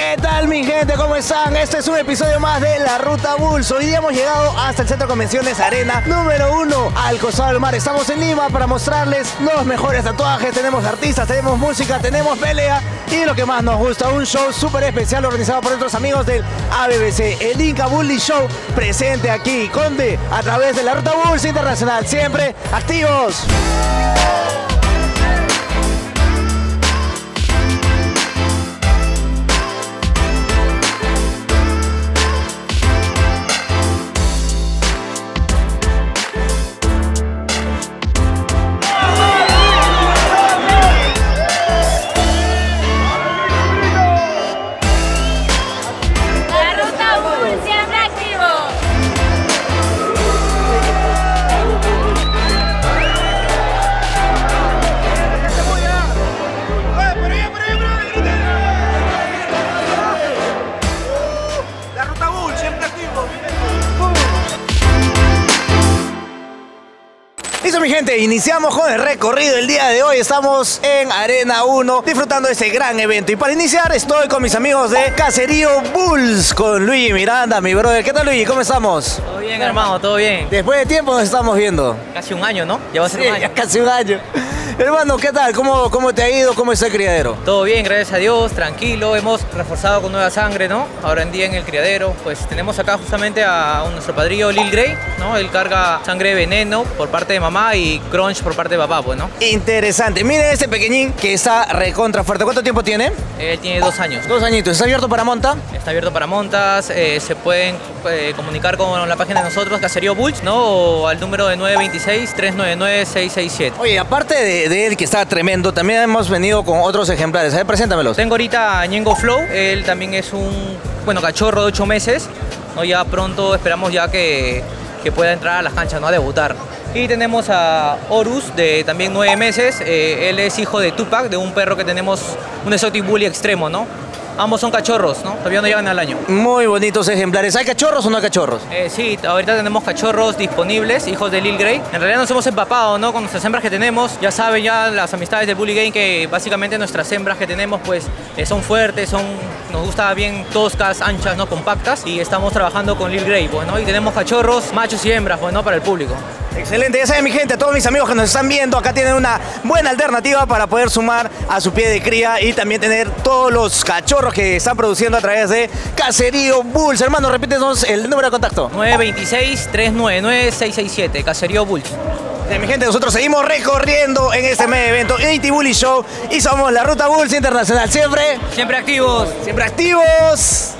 ¿Qué tal mi gente? ¿Cómo están? Este es un episodio más de La Ruta Bulls. Hoy día hemos llegado hasta el Centro de Convenciones Arena número 1 al costado del mar. Estamos en Lima para mostrarles los mejores tatuajes. Tenemos artistas, tenemos música, tenemos pelea y lo que más nos gusta, un show súper especial organizado por nuestros amigos del ABBC. El Inca Bully Show presente aquí, Conde, a través de La Ruta Bulls Internacional. Siempre activos. Iniciamos con el recorrido el día de hoy. Estamos en Arena 1 disfrutando de este gran evento. Y para iniciar estoy con mis amigos de Caserío Bulls, con Luigi Miranda, mi brother. ¿Qué tal, Luigi? ¿Cómo estamos? Todo bien, hermano, todo bien. Después de tiempo nos estamos viendo. Casi un año, ¿no? Ya va a ser un año. Casi un año. Hermano, ¿qué tal? ¿Cómo te ha ido? ¿Cómo está el criadero? Todo bien, gracias a Dios, tranquilo. Hemos reforzado con nueva sangre, ¿no? Ahora en día en el criadero, pues tenemos acá justamente a nuestro padrillo Lil Grey, ¿no? Él carga sangre de veneno por parte de mamá y crunch por parte de papá, pues, ¿no? Interesante. Mire este pequeñín que está recontra fuerte. ¿Cuánto tiempo tiene? Él tiene 2 años. 2 añitos. ¿Está abierto para monta? Está abierto para montas. Se pueden comunicar con la página de nosotros, Caserío Bulls, ¿no? O al número de 926-399-667. Oye, aparte de él que está tremendo, también hemos venido con otros ejemplares. A ver, preséntamelos. Tengo ahorita a Ñengo Flow. Él también es un, bueno, cachorro de 8 meses, ¿no? Ya pronto esperamos ya que pueda entrar a las canchas, ¿no? A debutar. Y tenemos a Horus, de también 9 meses. Él es hijo de Tupac, de un perro que tenemos, un exotic bully extremo, ¿no? Ambos son cachorros, ¿no? Todavía no llegan al año. Muy bonitos ejemplares. ¿Hay cachorros o no hay cachorros? Sí, ahorita tenemos cachorros disponibles, hijos de Lil Grey. En realidad nos hemos empapado, ¿no? Con nuestras hembras que tenemos. Ya saben, ya las amistades de Bully Game, que básicamente nuestras hembras que tenemos, pues, son fuertes, son... Nos gusta bien toscas, anchas, ¿no? Compactas. Y estamos trabajando con Lil Grey, bueno, y tenemos cachorros, machos y hembras, bueno, para el público. Excelente, ya saben mi gente, a todos mis amigos que nos están viendo, acá tienen una buena alternativa para poder sumar a su pie de cría y también tener todos los cachorros que están produciendo a través de Caserío Bulls. Hermano, repítenos el número de contacto. 926-399-667, Caserío Bulls. Mi gente, nosotros seguimos recorriendo en este mega evento Team Bully Show y somos La Ruta Bulls Internacional. Siempre activos. Siempre activos.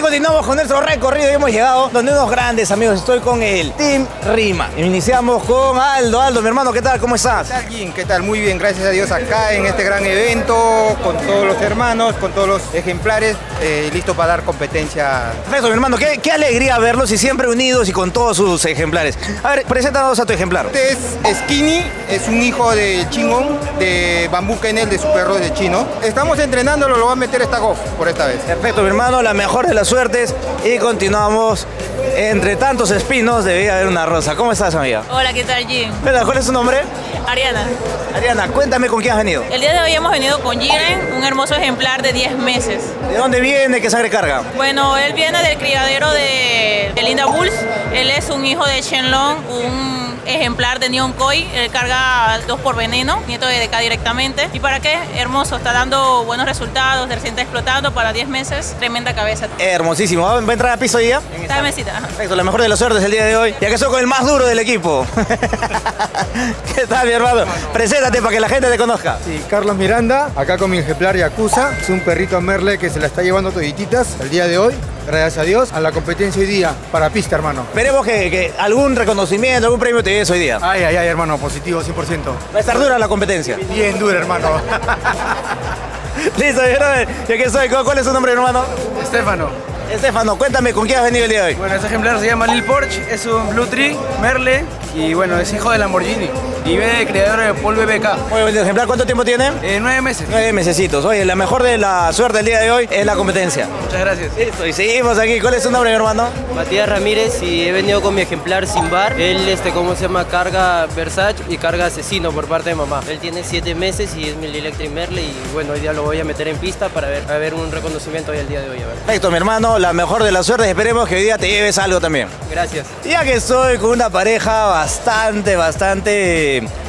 Continuamos con nuestro recorrido y hemos llegado donde unos grandes amigos. Estoy con el Team Rima. Iniciamos con Aldo. Aldo, mi hermano, ¿qué tal? ¿Cómo estás? ¿Qué tal, Jim? ¿Qué tal? Muy bien, gracias a Dios, acá en este gran evento, con todos los hermanos, con todos los ejemplares, listo para dar competencia. Perfecto, mi hermano, qué alegría verlos y siempre unidos y con todos sus ejemplares. A ver, preséntanos a tu ejemplar. Este es Skinny, es un hijo de chingón, de Bambú Kenel, de su perro de chino. Estamos entrenándolo, lo va a meter esta golf por esta vez. Perfecto, mi hermano, la mejor de la suerte. Y continuamos. Entre tantos espinos debía haber una rosa. ¿Cómo estás, amiga? Hola, ¿qué tal, Jim? ¿Cuál es tu nombre? Ariana. Ariana, cuéntame con quién has venido. El día de hoy hemos venido con Jiren, un hermoso ejemplar de 10 meses. ¿De dónde viene? ¿Qué sangre carga? Bueno, él viene del criadero de Linda Bulls. Él es un hijo de Shenlong, un ejemplar de Neon Koi. Él carga 2 por veneno, nieto de DK directamente. ¿Y para qué? Hermoso, está dando buenos resultados, recién está explotando para 10 meses. Tremenda cabeza. Hermosísimo. ¿Va a entrar a piso hoy día? Está mesita. Perfecto, la mejor de las suertes el día de hoy, ya que soy con el más duro del equipo. ¿Qué tal, mi hermano? Preséntate para que la gente te conozca. Sí, Carlos Miranda, acá con mi ejemplar Yakuza. Es un perrito merle que se la está llevando todititas el día de hoy. Gracias a Dios, a la competencia hoy día, para pista, hermano. Esperemos que algún reconocimiento, algún premio te des hoy día. Ay, ay, ay, hermano, positivo, 100%. Va a estar dura la competencia. Bien dura, hermano. Listo, brother, ya que soy, ¿cuál es tu nombre, hermano? Estefano. Estefano, cuéntame, ¿con quién has venido el día de hoy? Bueno, este ejemplar se llama Lil Porch, es un Blue Tree, merle, y bueno, es hijo de Lamborghini. y B, creador de Paul BBK. Muy buen ejemplar, ¿cuánto tiempo tiene? 9 meses. 9 mesecitos. Oye, la mejor de la suerte del día de hoy es la competencia. Muchas gracias. Listo, y seguimos aquí. ¿Cuál es tu nombre, mi hermano? Matías Ramírez, y he venido con mi ejemplar sin bar. Él, ¿cómo se llama? Carga Versace y carga asesino por parte de mamá. Él tiene 7 meses y es mi Electric Merle, y bueno, hoy día lo voy a meter en pista para ver, a ver un reconocimiento hoy al día de hoy. A ver. Perfecto, mi hermano, la mejor de las suertes. Esperemos que hoy día te lleves algo también. Gracias. Ya que estoy con una pareja bastante,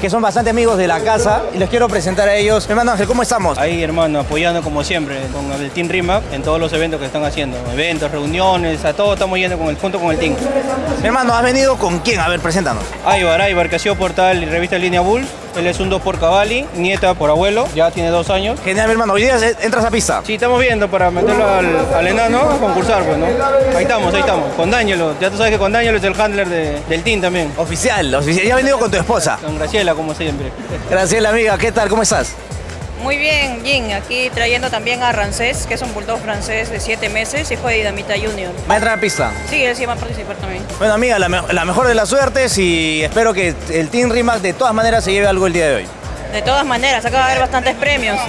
que son bastante amigos de la casa, y los quiero presentar a ellos. Hermano Ángel, ¿cómo estamos? Ahí, hermano, apoyando como siempre con el Team Rima en todos los eventos que están haciendo. Eventos, reuniones, a todo estamos yendo junto con el Team. Mi hermano, ¿has venido con quién? A ver, preséntanos. Aybar, que ha sido portal y revista Línea Bulls. Él es un 2 por Cavalli, nieta por abuelo, ya tiene 2 años. Genial, mi hermano. ¿Hoy día entras a pista? Sí, estamos viendo para meterlo al enano a concursar, pues, ¿no? Ahí estamos. Con Danielo, ya tú sabes que con Danielo es el handler del team también. Oficial. ¿Ya has venido con tu esposa? Con Graciela, como siempre. Graciela, amiga, ¿qué tal? ¿Cómo estás? Muy bien, Jin, aquí trayendo también a Rancés, que es un bulldog francés de 7 meses, hijo de Dinamita Junior. ¿Va a entrar a pista? Sí, él sí va a participar también. Bueno, amiga, la mejor de las suertes, y espero que el Team Rimac de todas maneras se lleve algo el día de hoy. De todas maneras, acá va a haber bastantes premios.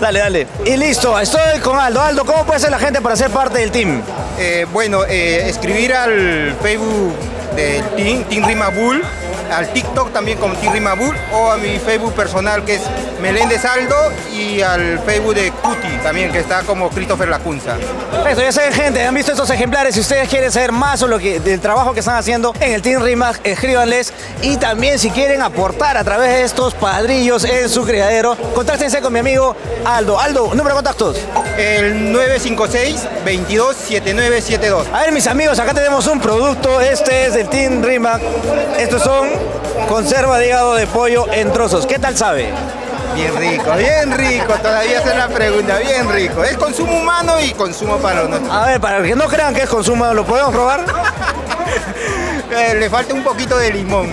Dale. Y listo, estoy con Aldo. Aldo, ¿cómo puede ser la gente para ser parte del team? Escribir al Facebook del Team Rimac Bull, al TikTok también como Team Rimac Bull, o a mi Facebook personal, que es Meléndez Aldo, y al Facebook de Cuti también, que está como Christopher Lacunza. Perfecto, ya saben, gente, han visto estos ejemplares. Si ustedes quieren saber más sobre del trabajo que están haciendo en el Team Rimac, escríbanles, y también si quieren aportar a través de estos padrillos en su criadero, contáctense con mi amigo Aldo. Aldo, número de contactos. El 956-227972. A ver, mis amigos, acá tenemos un producto. Este es del Team Rimac. Estos son conserva de hígado de pollo en trozos. ¿Qué tal sabe? Bien rico, todavía hacen la pregunta, bien rico. Es consumo humano y consumo para nosotros. A ver, para que no crean que es consumo humano, ¿lo podemos probar? Le falta un poquito de limón.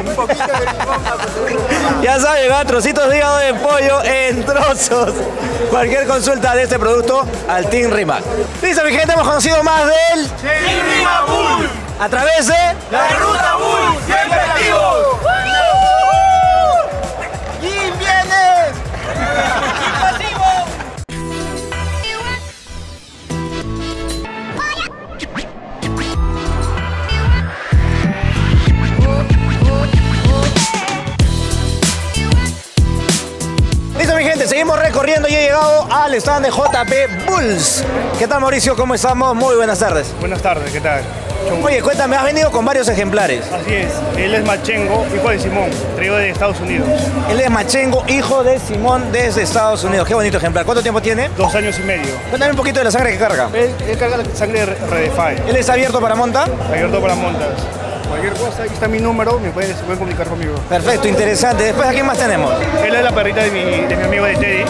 Ya saben, va, trocitos de hígado de pollo en trozos. Cualquier consulta de este producto al Team Rimac. Listo, mi gente, hemos conocido más del Team Rimac Bull a través de La Ruta Bull, siempre activos. Seguimos recorriendo y he llegado al stand de JP Bulls. ¿Qué tal, Mauricio? ¿Cómo estamos? Muy buenas tardes. Buenas tardes, ¿qué tal? Oye, cuéntame, has venido con varios ejemplares. Así es, él es Machengo, hijo de Simón, traído de Estados Unidos. Él es Machengo, hijo de Simón, desde Estados Unidos. Qué bonito ejemplar. ¿Cuánto tiempo tiene? 2 años y medio. Cuéntame un poquito de la sangre que carga. Él carga la sangre de Redefine. ¿Él es abierto para monta? Abierto para montas. Cualquier cosa, aquí está mi número, se pueden comunicar conmigo. Perfecto, interesante. Después, ¿a quién más tenemos? Él es la perrita de mi amigo de Teddy.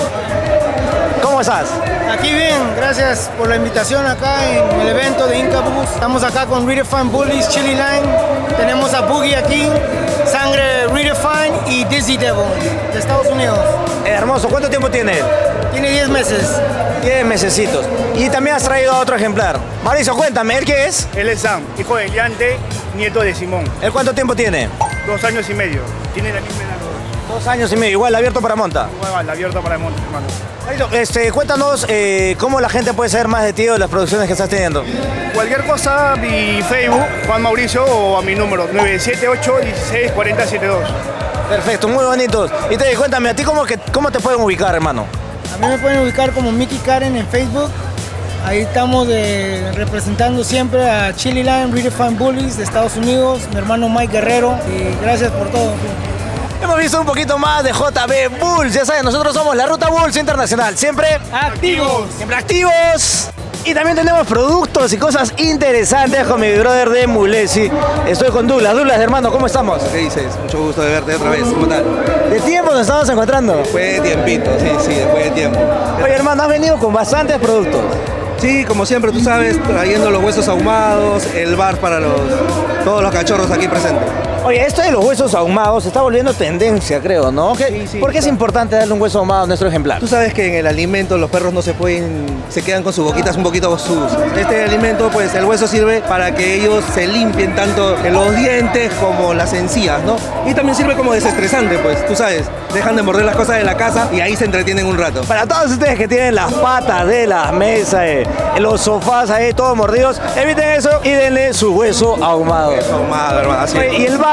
¿Cómo estás? Aquí bien, gracias por la invitación acá en el evento de Inca Bus. Estamos acá con Redefine Bullies, Chili Line. Tenemos a Boogie aquí, sangre Redefine y Dizzy Devil de Estados Unidos. Hermoso, ¿cuánto tiempo tiene él? Tiene 10 meses. 10 mesecitos. Y también has traído a otro ejemplar. Mauricio, cuéntame, ¿él qué es? Él es Sam, hijo de Yante, nieto de Simón. ¿Él cuánto tiempo tiene? 2 años y medio. Tiene la misma edad. 2 años y medio, igual abierto para monta. Igual abierto para monta, hermano. Cuéntanos cómo la gente puede saber más de ti o de las producciones que estás teniendo. Cualquier cosa, mi Facebook, Juan Mauricio, o a mi número, 978-164072. Perfecto, muy bonitos. Y te cuéntame, ¿a ti cómo te pueden ubicar, hermano? A mí me pueden ubicar como Mickey Karen en Facebook. Ahí estamos representando siempre a Chili Line, Redefine Bullies de Estados Unidos, mi hermano Mike Guerrero, y gracias por todo. Hemos visto un poquito más de JB Bulls. Ya saben, nosotros somos La Ruta Bulls Internacional, siempre activos. Siempre activos. Y también tenemos productos y cosas interesantes con mi brother de Mulesi. Estoy con Douglas. Douglas, hermano, ¿cómo estamos? ¿Qué dices? Mucho gusto de verte otra vez. ¿Cómo tal? ¿De tiempo nos estamos encontrando? Después de tiempito, sí, después de tiempo. Oye, hermano, has venido con bastantes productos. Sí, como siempre, tú sabes, trayendo los huesos ahumados, el bar para todos los cachorros aquí presentes. Oye, esto de los huesos ahumados se está volviendo tendencia, creo, ¿no? ¿Por qué es importante darle un hueso ahumado a nuestro ejemplar? Tú sabes que en el alimento los perros no se pueden, se quedan con sus boquitas un poquito sucias. Este alimento, pues el hueso sirve para que ellos se limpien tanto en los dientes como las encías, ¿no? Y también sirve como desestresante, pues, tú sabes, dejan de morder las cosas de la casa y ahí se entretienen un rato. Para todos ustedes que tienen las patas de las mesas, los sofás ahí todos mordidos, eviten eso y denle su hueso ahumado. Hueso ahumado, hermano, así. ¿Y el barf?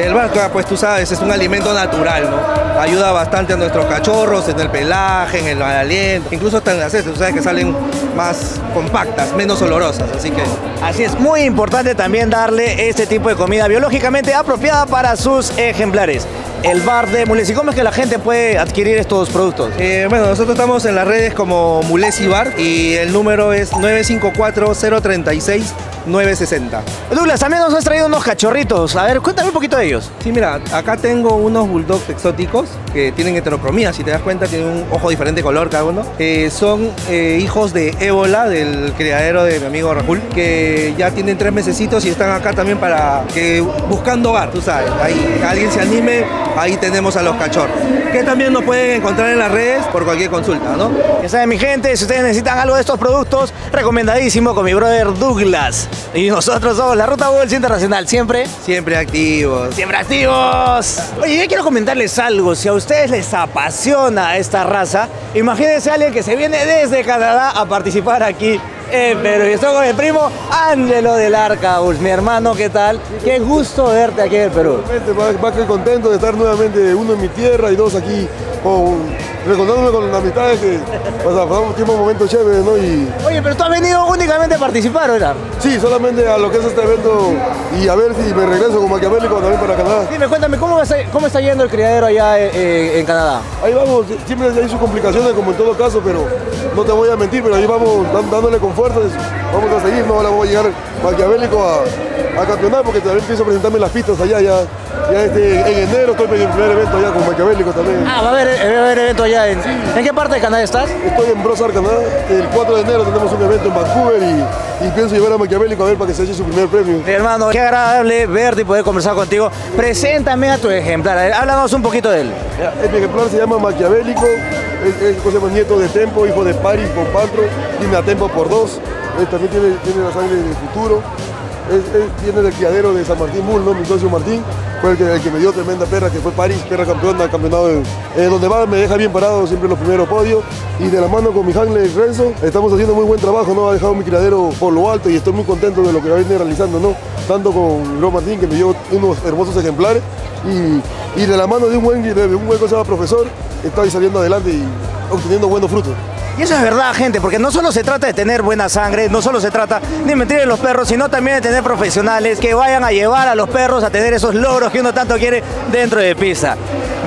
El barf, pues tú sabes, es un alimento natural, ¿no? Ayuda bastante a nuestros cachorros en el pelaje, en el aliento, incluso hasta en las heces, tú sabes que salen más compactas, menos olorosas, así que... Así es, muy importante también darle este tipo de comida biológicamente apropiada para sus ejemplares. El bar de Mulesi. ¿Cómo es que la gente puede adquirir estos productos? Bueno, nosotros estamos en las redes como Mulesi Bar y el número es 954-036-960. Douglas, también nos has traído unos cachorritos. A ver, cuéntame un poquito de ellos. Sí, mira, acá tengo unos bulldogs exóticos que tienen heterocromía. Si te das cuenta, tienen un ojo diferente color cada uno. Son hijos de Ébola, del criadero de mi amigo Rahul, que ya tienen 3 mesecitos y están acá también para que buscando bar, tú sabes. Ahí alguien se anime. Ahí tenemos a los cachorros, que también nos pueden encontrar en las redes por cualquier consulta, ¿no? Ya saben, mi gente, si ustedes necesitan algo de estos productos, recomendadísimo con mi brother Douglas. Y nosotros somos la Ruta Bulls Internacional, siempre... Siempre activos. ¡Siempre activos! Oye, yo quiero comentarles algo. Si a ustedes les apasiona esta raza, imagínense a alguien que se viene desde Canadá a participar aquí. Pero yo estoy con el primo Ángelo del Arca Bulls. Mi hermano, ¿qué tal? Qué gusto verte aquí en el Perú. Más que contento de estar nuevamente, uno en mi tierra y dos aquí, recordándome con la mitad de que pasamos tiempo, momentos chéveres, ¿no? Y... Oye, pero tú has venido únicamente a participar, ¿verdad? Sí, solamente a lo que es este evento y a ver si me regreso con Maquiavélico también para Canadá. Dime, cuéntame, ¿cómo está yendo el criadero allá en Canadá? Ahí vamos, siempre hay sus complicaciones como en todo caso, pero no te voy a mentir, pero ahí vamos dándole con fuerza, vamos a seguir, no, ahora vamos a llegar Maquiavélico a campeonar porque también pienso presentarme las pistas allá, en enero estoy en el primer evento allá con Maquiavélico también. Ah, va a haber evento allá. ¿En qué parte de Canadá estás? Estoy en Brossard, Canadá. El 4 de enero tenemos un evento en Vancouver y pienso llevar a Maquiavélico a ver para que se eche su primer premio. Mi hermano, qué agradable verte y poder conversar contigo. Preséntame a tu ejemplar. A ver, háblanos un poquito de él. Mi ejemplar se llama Maquiavélico. Es nieto de Tempo, hijo de Paris por 4. Tiene a Tempo por 2. También tiene la sangre del futuro. Viene del criadero de San Martín Bull, ¿no? Mi socio Martín fue el que me dio tremenda perra, que fue París, perra campeona, campeonado donde va, me deja bien parado siempre en los primeros podios. Y de la mano con mi handler Renzo, estamos haciendo muy buen trabajo, ¿no? Ha dejado mi criadero por lo alto y estoy muy contento de lo que viene realizando, ¿no? Tanto con Bro Martín, que me dio unos hermosos ejemplares, y de la mano de un buen cosa, profesor, estoy saliendo adelante y obteniendo buenos frutos. Y eso es verdad, gente, porque no solo se trata de tener buena sangre, no solo se trata de mentir en los perros, sino también de tener profesionales que vayan a llevar a los perros a tener esos logros que uno tanto quiere dentro de pista.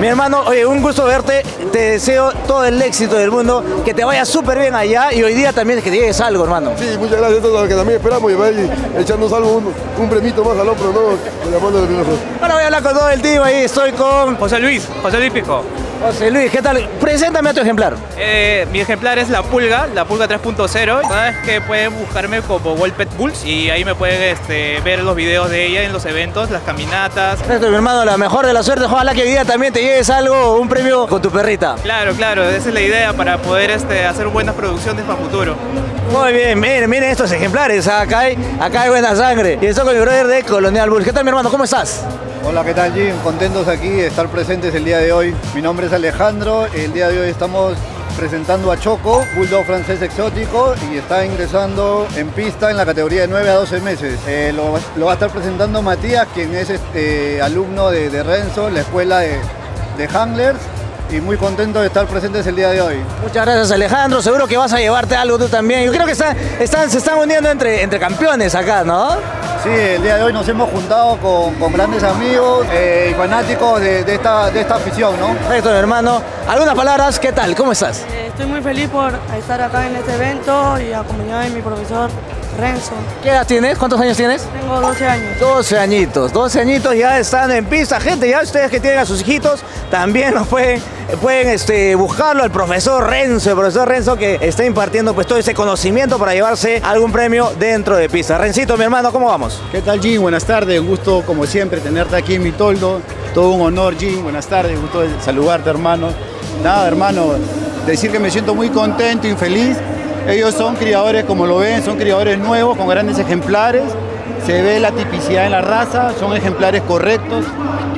Mi hermano, oye, un gusto verte, te deseo todo el éxito del mundo, que te vaya súper bien allá y hoy día también que llegues algo, hermano. Sí, muchas gracias, esto es lo que también esperamos, llevar echándonos algo, un premito más al hombro, ¿no? De la mano de los... Bueno, voy a hablar con todo el team ahí, estoy con... José Luis Pico. José Luis, ¿qué tal? Preséntame a tu ejemplar. Mi ejemplar es la Pulga 3.0. Sabes que pueden buscarme como Wolpet Bulls y ahí me pueden ver los videos de ella en los eventos, las caminatas. Perfecto, mi hermano, la mejor de la suerte. Ojalá que hoy día también te lleves algo, un premio con tu perrita. Claro, claro, esa es la idea para poder hacer buenas producciones para futuro. Muy bien, miren estos ejemplares. Acá hay buena sangre. Y estoy con mi brother de Colonial Bulls. ¿Qué tal, mi hermano? ¿Cómo estás? Hola, ¿qué tal, Jim? Contentos aquí de estar presentes el día de hoy. Mi nombre es Alejandro, el día de hoy estamos presentando a Choco, bulldog francés exótico, y está ingresando en pista en la categoría de 9 a 12 meses. Lo va a estar presentando Matías, quien es alumno de Renzo, la escuela de handlers, y muy contento de estar presentes el día de hoy. Muchas gracias, Alejandro, seguro que vas a llevarte algo tú también. Yo creo que se están uniendo entre campeones acá, ¿no? Sí, el día de hoy nos hemos juntado con grandes amigos y fanáticos de esta afición, ¿no? Perfecto, hermano. Algunas palabras, ¿qué tal? ¿Cómo estás? Estoy muy feliz por estar acá en este evento y acompañado de mi profesor Renzo. ¿Qué edad tienes? ¿Cuántos años tienes? Tengo 12 años. 12 añitos, 12 añitos ya están en pista. Gente, ya ustedes que tienen a sus hijitos también nos pueden buscarlo al profesor Renzo. El profesor Renzo que está impartiendo pues todo ese conocimiento para llevarse algún premio dentro de pista. Rencito, mi hermano, ¿cómo vamos? ¿Qué tal, Jim? Buenas tardes, un gusto como siempre tenerte aquí en mi toldo. Todo un honor, Jim. Buenas tardes, gusto saludarte, hermano. Nada, hermano, decir que me siento muy contento y feliz. Ellos son criadores, como lo ven, son criadores nuevos, con grandes ejemplares. Se ve la tipicidad en la raza, son ejemplares correctos,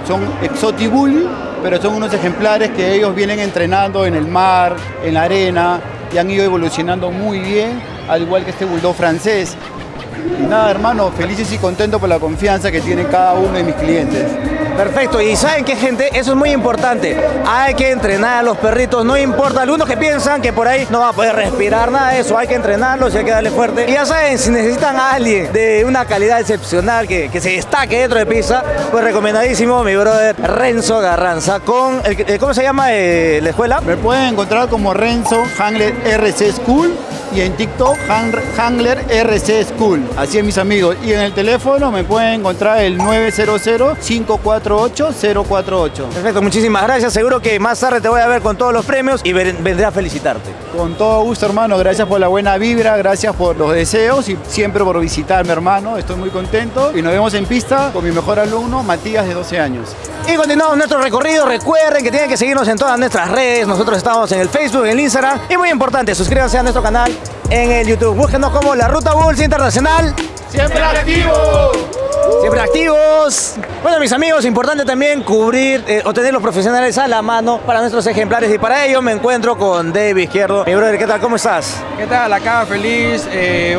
son exotic bully, pero son unos ejemplares que ellos vienen entrenando en el mar, en la arena, y han ido evolucionando muy bien, al igual que este bulldog francés. Y nada, hermano, felices y contentos por la confianza que tiene cada uno de mis clientes. Perfecto, y ¿saben qué, gente? Eso es muy importante. Hay que entrenar a los perritos, no importa. Algunos que piensan que por ahí no va a poder respirar, nada de eso. Hay que entrenarlos y hay que darle fuerte. Y ya saben, si necesitan a alguien de una calidad excepcional que se destaque dentro de pista, pues recomendadísimo mi brother Renzo Garranza. Con ¿cómo se llama la escuela? Me pueden encontrar como Renzo Handler RC School y en TikTok Handler RC School. Así es, mis amigos. Y en el teléfono me pueden encontrar el 900-548-048. Perfecto, muchísimas gracias. Seguro que más tarde te voy a ver con todos los premios y vendré a felicitarte. Con todo gusto, hermano. Gracias por la buena vibra, gracias por los deseos y siempre por visitarme, hermano. Estoy muy contento y nos vemos en pista con mi mejor alumno, Matías, de 12 años. Y continuamos nuestro recorrido. Recuerden que tienen que seguirnos en todas nuestras redes. Nosotros estamos en el Facebook, en el Instagram. Y muy importante, suscríbanse a nuestro canal en el YouTube. Búsquenos como La Ruta Bulls Internacional. ¡Siempre activos! ¡Siempre activos! Bueno, mis amigos, importante también cubrir o tener los profesionales a la mano para nuestros ejemplares. Y para ello me encuentro con David Izquierdo. Mi brother, ¿qué tal? ¿Cómo estás? ¿Qué tal? Acá feliz,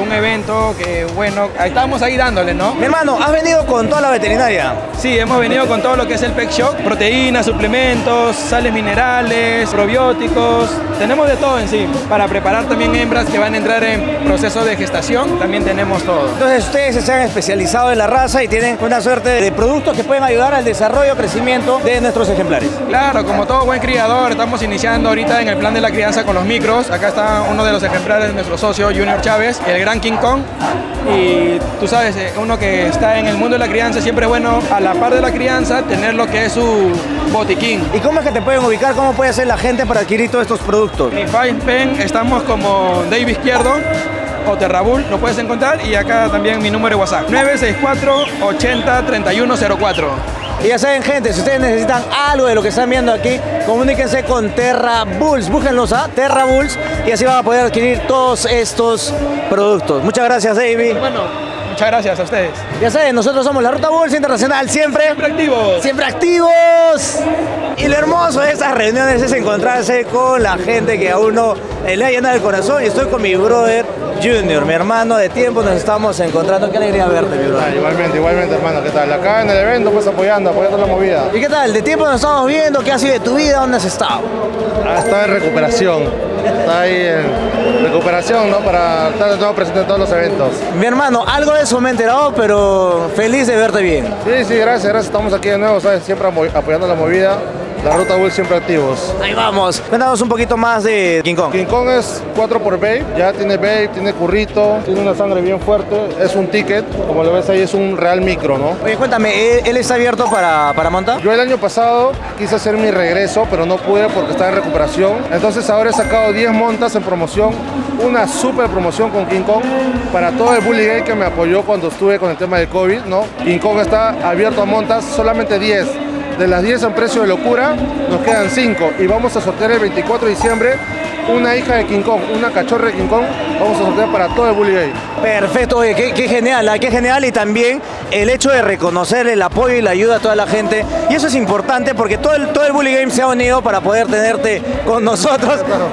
un evento que, bueno, estamos ahí dándole, ¿no? Mi hermano, ¿has venido con toda la veterinaria? Sí, hemos venido con todo lo que es el Pet Shop. Proteínas, suplementos, sales minerales, probióticos. Tenemos de todo en sí. Para preparar también hembras que van a entrar en proceso de gestación, también tenemos todo. Entonces, ustedes se han especializado en la raza y tienen una suerte de productos que pueden ayudar al desarrollo y crecimiento de nuestros ejemplares. Claro, como todo buen criador, estamos iniciando ahorita en el plan de la crianza con los micros. Acá está uno de los ejemplares de nuestro socio, Junior Chávez, el gran King Kong. Y tú sabes, uno que está en el mundo de la crianza, siempre es bueno, a la par de la crianza, tener lo que es su botiquín. ¿Y cómo es que te pueden ubicar? ¿Cómo puede hacer la gente para adquirir todos estos productos? En FivePen estamos como David Izquierdo o Terrabull, lo puedes encontrar, y acá también mi número de WhatsApp, 964-80-3104. Y ya saben, gente, si ustedes necesitan algo de lo que están viendo aquí, comuníquense con Terra Bulls, búsquenlos a Terra Bulls y así van a poder adquirir todos estos productos. Muchas gracias, David. Bueno, muchas gracias a ustedes. Ya saben, nosotros somos La Ruta Bulls Internacional, siempre activos. ¡Siempre activos! Y lo hermoso de estas reuniones es encontrarse con la gente que a uno le llena el corazón, y estoy con mi brother Junior, mi hermano de tiempo, nos estamos encontrando. Qué alegría verte, mi brother. Igualmente, hermano, ¿qué tal? Acá en el evento, pues apoyando la movida. ¿Y qué tal? De tiempo nos estamos viendo, ¿qué ha sido de tu vida? ¿Dónde has estado? Ah, estaba en recuperación. Está ahí en recuperación, ¿no? Para estar de nuevo presente en todos los eventos. Mi hermano, algo de eso me he enterado, pero feliz de verte bien. Sí, gracias. Estamos aquí de nuevo, ¿sabes? Siempre apoyando la movida. La Ruta Bull, siempre activos. Ahí vamos. Cuéntanos un poquito más de King Kong. King Kong es 4x Babe. Ya tiene Babe, tiene currito, tiene una sangre bien fuerte. Es un ticket, como lo ves ahí, es un real micro, ¿no? Oye, cuéntame, ¿él está abierto para monta? Yo el año pasado quise hacer mi regreso, pero no pude porque estaba en recuperación. Entonces ahora he sacado 10 montas en promoción. Una super promoción con King Kong para todo el Bully Game que me apoyó cuando estuve con el tema del COVID, ¿no? King Kong está abierto a montas, solamente 10. De las 10 en precio de locura, nos quedan 5 y vamos a sortear el 24 de diciembre una hija de King Kong, una cachorra de King Kong, vamos a sortear para todo el Bully Game. Perfecto, oye, qué genial, qué genial, y también el hecho de reconocer el apoyo y la ayuda a toda la gente, y eso es importante porque todo el Bully Game se ha unido para poder tenerte con nosotros, claro.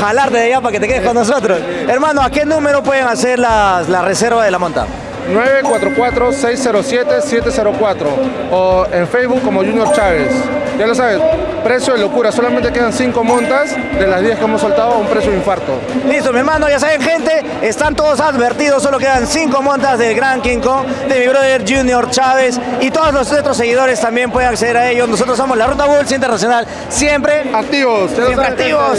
Jalarte de allá para que te quedes con nosotros. Hermano, ¿a qué número pueden hacer la reserva de la monta? 944-607-704 o en Facebook como Junior Chávez. Ya lo sabes, precio de locura. Solamente quedan 5 montas de las 10 que hemos soltado a un precio de infarto. Listo, mi hermano. Ya saben, gente, están todos advertidos. Solo quedan 5 montas del Gran King Kong, de mi brother Junior Chávez. Y todos los otros seguidores también pueden acceder a ellos. Nosotros somos la Ruta Bulls Internacional. Siempre activos. Siempre activos.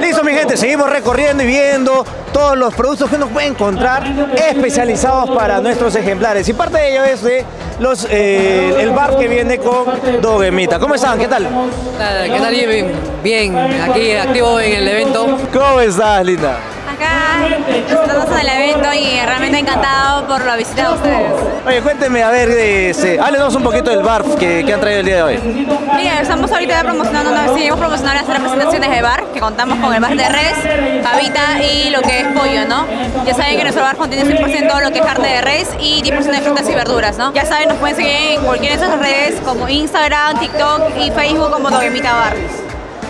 Listo, mi gente. Seguimos recorriendo y viendo todos los productos que uno puede encontrar especializados para nuestros ejemplares. Y parte de ello es de los, el bar que viene con Dogemita. ¿Cómo están? ¿Qué tal? ¿Qué tal? Bien, bien, aquí activo en el evento. ¿Cómo estás, linda? Acá estamos en el evento y realmente encantado por la visita de ustedes. Oye, cuéntenme, a ver, háblenos un poquito del barf que han traído el día de hoy. Mira, estamos ahorita promocionando, decidimos promocionar las representaciones de bar, que contamos con el bar de res, pavita y lo que es pollo, ¿no? Ya saben que nuestro bar contiene 100% lo que es carne de res y 10% de frutas y verduras, ¿no? Ya saben, nos pueden seguir en cualquiera de esas redes como Instagram, TikTok y Facebook como Dogemita Bar.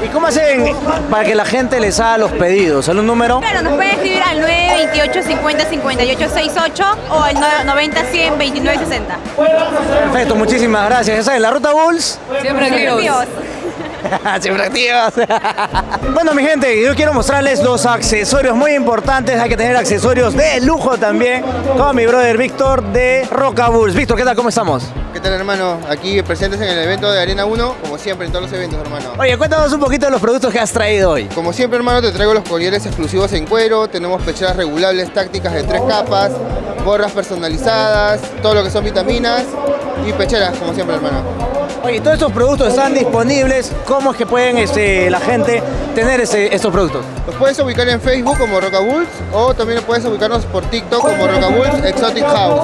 ¿Y cómo hacen para que la gente les haga los pedidos? ¿Algún número? Claro, nos pueden escribir al 928-50-58-68 o al 90-100-29-60. Perfecto, muchísimas gracias. Ya saben, la Ruta Bulls. Siempre activos. Siempre activos. Bueno, mi gente, yo quiero mostrarles los accesorios muy importantes. Hay que tener accesorios de lujo también. Con mi brother Víctor de Roca Bulls. Víctor, ¿qué tal? ¿Cómo estamos? ¿Qué tal, hermano? Aquí presentes en el evento de Arena 1, como siempre en todos los eventos, hermano. Oye, cuéntanos un poquito de los productos que has traído hoy. Como siempre, hermano, te traigo los colieres exclusivos en cuero, tenemos pecheras regulables tácticas de 3 capas, gorras personalizadas, todo lo que son vitaminas y pecheras, como siempre, hermano. Oye, todos estos productos están disponibles. ¿Cómo es que pueden la gente tener estos productos? Los puedes ubicar en Facebook como Roca Bulls o también puedes ubicarnos por TikTok como Roca Bulls Exotic House.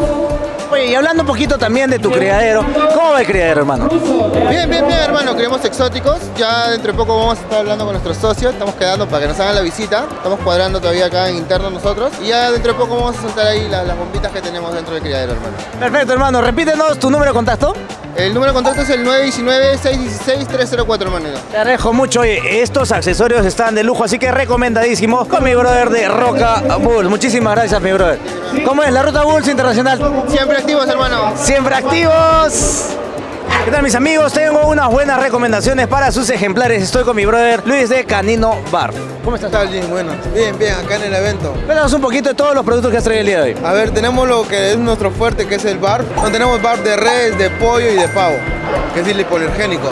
Oye, y hablando un poquito también de tu criadero, ¿cómo va el criadero, hermano? Bien, bien, bien, hermano, criamos exóticos. Ya dentro de poco vamos a estar hablando con nuestros socios, estamos quedando para que nos hagan la visita. Estamos cuadrando todavía acá en interno nosotros. Y ya dentro de poco vamos a soltar ahí las bombitas que tenemos dentro del criadero, hermano. Perfecto, hermano, repítenos tu número de contacto. El número de contacto es el 919-616-304, hermano. Te agradezco mucho, oye, estos accesorios están de lujo, así que recomendadísimos con mi brother de Roca Bulls. Muchísimas gracias, mi brother. Sí, ¿cómo es la Ruta Bulls Internacional? Siempre activos, hermano. Siempre activos. ¿Qué tal, mis amigos? Tengo unas buenas recomendaciones para sus ejemplares. Estoy con mi brother Luis de Canino Bar. ¿Cómo estás? ¿Qué tal? Bueno, bien, bien, acá en el evento. Cuéntanos un poquito de todos los productos que has traído el día de hoy. A ver, tenemos lo que es nuestro fuerte, que es el bar. No tenemos bar de res, de pollo y de pavo, que es el hipoalergénico.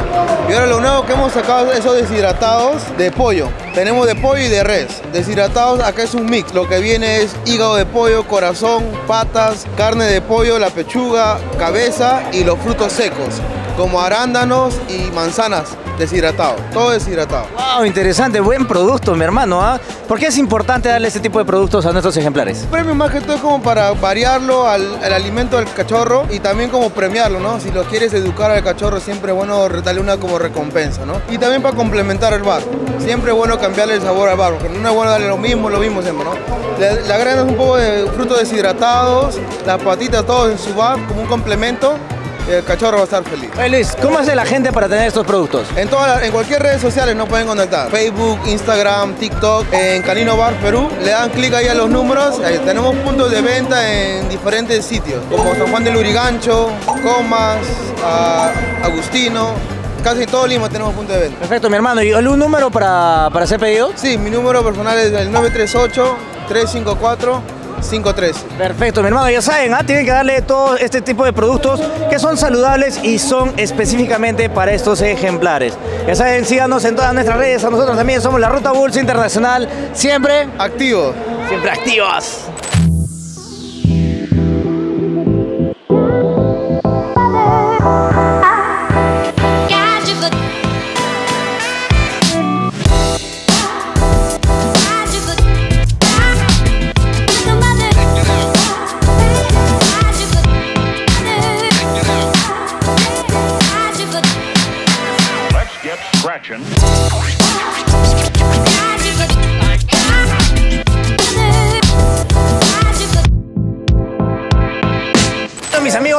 Y ahora lo nuevo que hemos sacado es esos deshidratados de pollo. Tenemos de pollo y de res. Deshidratados, acá es un mix. Lo que viene es hígado de pollo, corazón, patas, carne de pollo, la pechuga, cabeza y los frutos secos, como arándanos y manzanas deshidratados, todo deshidratado. Wow, interesante, buen producto, mi hermano, ¿eh? ¿Por qué es importante darle este tipo de productos a nuestros ejemplares? Premio más que todo es como para variarlo al alimento del cachorro y también como premiarlo, ¿no? Si lo quieres educar al cachorro siempre es bueno darle una como recompensa, ¿no? Y también para complementar el bar, siempre es bueno cambiarle el sabor al bar, porque no es bueno darle lo mismo siempre, ¿no? Le agregas un poco de frutos deshidratados, las patitas, todo en su bar como un complemento. El cachorro va a estar feliz. Hey Luis, ¿cómo hace la gente para tener estos productos? En cualquier redes sociales nos pueden contactar. Facebook, Instagram, TikTok, en Canino Bar Perú. Le dan clic ahí a los números. Ahí tenemos puntos de venta en diferentes sitios, como San Juan del Lurigancho, Comas, Agustino. Casi todo Lima tenemos punto de venta. Perfecto, mi hermano. ¿Y algún número para hacer pedido? Sí, mi número personal es el 938-354. 5-3. Perfecto, mi hermano, ya saben, ¿ah? Tienen que darle todo este tipo de productos que son saludables y son específicamente para estos ejemplares. Ya saben, síganos en todas nuestras redes, a nosotros también somos la Ruta Bulls Internacional, siempre activos. Siempre activos.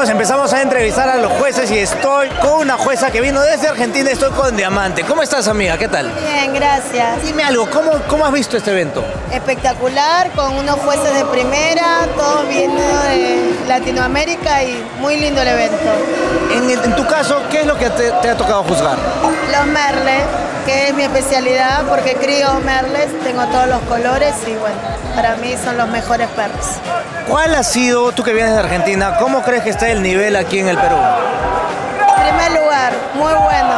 Empezamos a entrevistar a los jueces y estoy con una jueza que vino desde Argentina. Estoy con Diamante. ¿Cómo estás, amiga? ¿Qué tal? Bien, gracias. Dime algo, ¿cómo has visto este evento? Espectacular, con unos jueces de primera, todos viendo Latinoamérica y muy lindo el evento. En tu caso, ¿qué es lo que te ha tocado juzgar? Los merles, que es mi especialidad porque crío merles, tengo todos los colores y bueno, para mí son los mejores perros. ¿Cuál ha sido, tú que vienes de Argentina, cómo crees que está el nivel aquí en el Perú? En primer lugar, muy bueno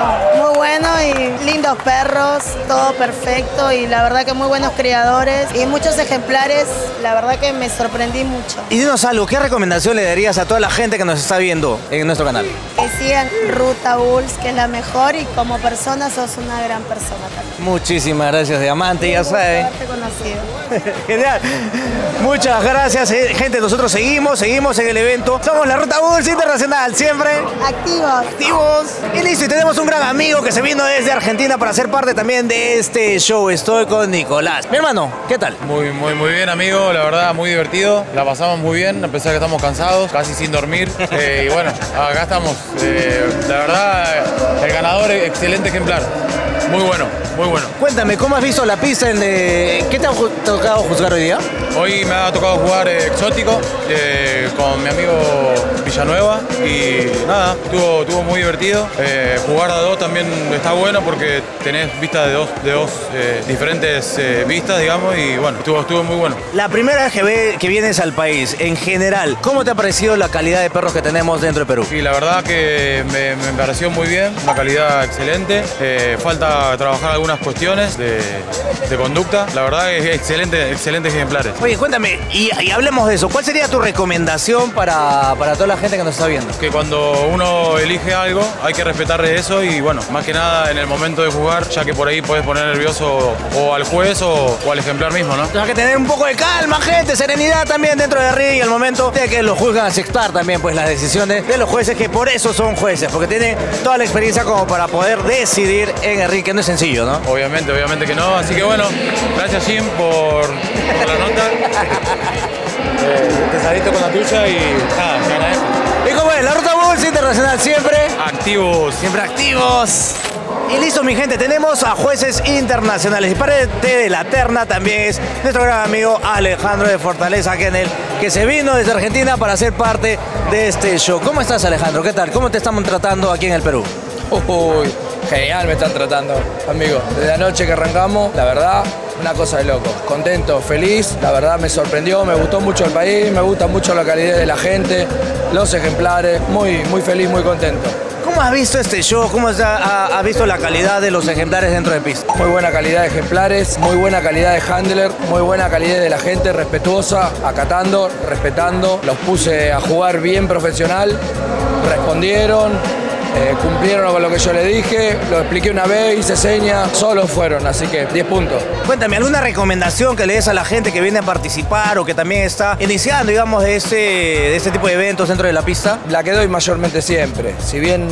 y lindos perros, todo perfecto y la verdad que muy buenos criadores y muchos ejemplares, la verdad que me sorprendí mucho. Y dinos algo, ¿qué recomendación le darías a toda la gente que nos está viendo en nuestro canal? Que sigan Ruta Bulls, que es la mejor y como persona sos una gran persona también. Muchísimas gracias, Diamante, sí, ya saben. Genial. Muchas gracias, gente. Nosotros seguimos en el evento. Somos la Ruta Bulls Internacional, siempre activos. Y listo, y tenemos un gran amigo que se vino desde Argentina para ser parte también de este show. Estoy con Nicolás. Mi hermano, ¿qué tal? Muy bien, amigo. La verdad, muy divertido. La pasamos muy bien, a pesar que estamos cansados, casi sin dormir. Y bueno, acá estamos. La verdad, el ganador, excelente ejemplar. Muy bueno, muy bueno. Cuéntame, ¿cómo has visto la pista? ¿Qué te ha tocado juzgar hoy día? Hoy me ha tocado jugar exótico con mi amigo Villanueva y nada, estuvo muy divertido. Jugar a dos también está bueno porque tenés vistas de dos diferentes vistas, digamos, y bueno, estuvo muy bueno. La primera vez que vienes al país, en general, ¿cómo te ha parecido la calidad de perros que tenemos dentro de Perú? Y la verdad que me pareció muy bien, una calidad excelente. Falta trabajar algunas cuestiones de conducta. La verdad es excelentes ejemplares. Oye, cuéntame, y hablemos de eso. ¿Cuál sería tu recomendación para toda la gente que nos está viendo? Que cuando uno elige algo, hay que respetar eso y, bueno, más que nada en el momento de jugar, ya que por ahí puedes poner nervioso o al juez o al ejemplar mismo, ¿no? Entonces hay que tener un poco de calma, gente, serenidad también dentro de ring y al momento de que los juzgan a aceptar también, pues, las decisiones de los jueces, que por eso son jueces, porque tienen toda la experiencia como para poder decidir en el ring. Que no es sencillo, ¿no? Obviamente que no. Así que bueno, gracias, Jim, por la nota. Te saliste con la tuya y nada, gana, ¿eh? Y como es, la Ruta Bulls Internacional, siempre activos. Siempre activos. Y listo, mi gente, tenemos a jueces internacionales. Y parte de la terna también es nuestro gran amigo Alejandro de Fortaleza Kenel, que se vino desde Argentina para ser parte de este show. ¿Cómo estás, Alejandro? ¿Qué tal? ¿Cómo te estamos tratando aquí en el Perú? Uy. Genial me están tratando, amigo. Desde la noche que arrancamos, la verdad, una cosa de loco. Contento, feliz, la verdad me sorprendió, me gustó mucho el país, me gusta mucho la calidad de la gente, los ejemplares, muy feliz, muy contento. ¿Cómo has visto este show? ¿Cómo has visto la calidad de los ejemplares dentro de pista? Muy buena calidad de ejemplares, muy buena calidad de handler, muy buena calidad de la gente, respetuosa, acatando, respetando. Los puse a jugar bien profesional, respondieron. Cumplieron con lo que yo le dije, lo expliqué una vez, hice señas, solo fueron, así que 10 puntos. Cuéntame, ¿alguna recomendación que le des a la gente que viene a participar o que también está iniciando, digamos, de este tipo de eventos dentro de la pista? La que doy mayormente siempre. Si bien